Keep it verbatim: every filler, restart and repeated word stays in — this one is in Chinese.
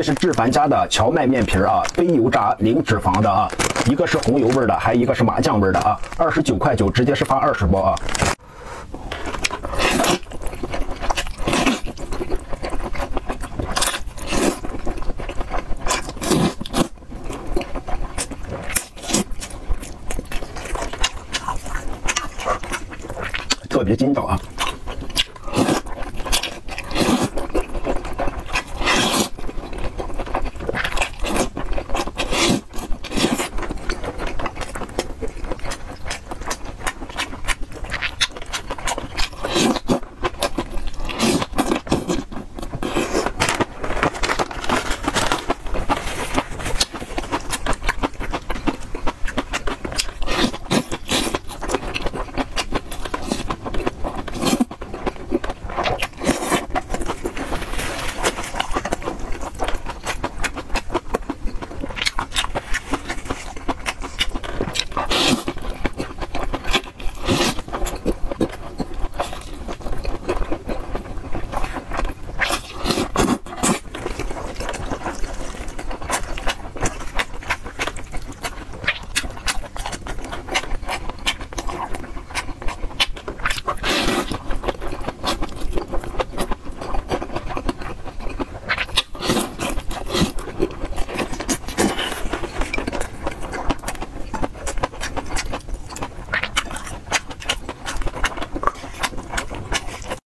这是智凡家的荞麦面皮啊，非油炸零脂肪的啊，一个是红油味的，还一个是麻酱味的啊，二十九块九，直接是发二十包啊。 特别筋道啊！